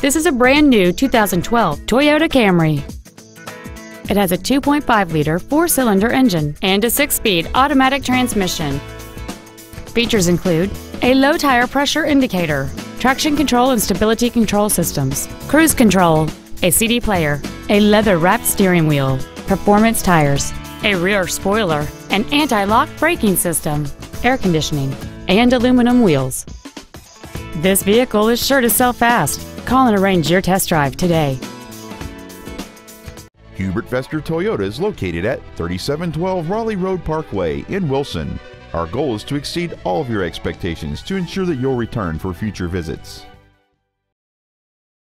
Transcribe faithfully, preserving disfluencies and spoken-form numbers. This is a brand-new two thousand twelve Toyota Camry. It has a two point five liter four-cylinder engine and a six-speed automatic transmission. Features include a low-tire pressure indicator, traction control and stability control systems, cruise control, a C D player, a leather-wrapped steering wheel, performance tires, a rear spoiler, an anti-lock braking system, air conditioning, and aluminum wheels. This vehicle is sure to sell fast. Call and arrange your test drive today. Hubert Vester Toyota is located at thirty-seven twelve Raleigh Road Parkway in Wilson. Our goal is to exceed all of your expectations to ensure that you'll return for future visits.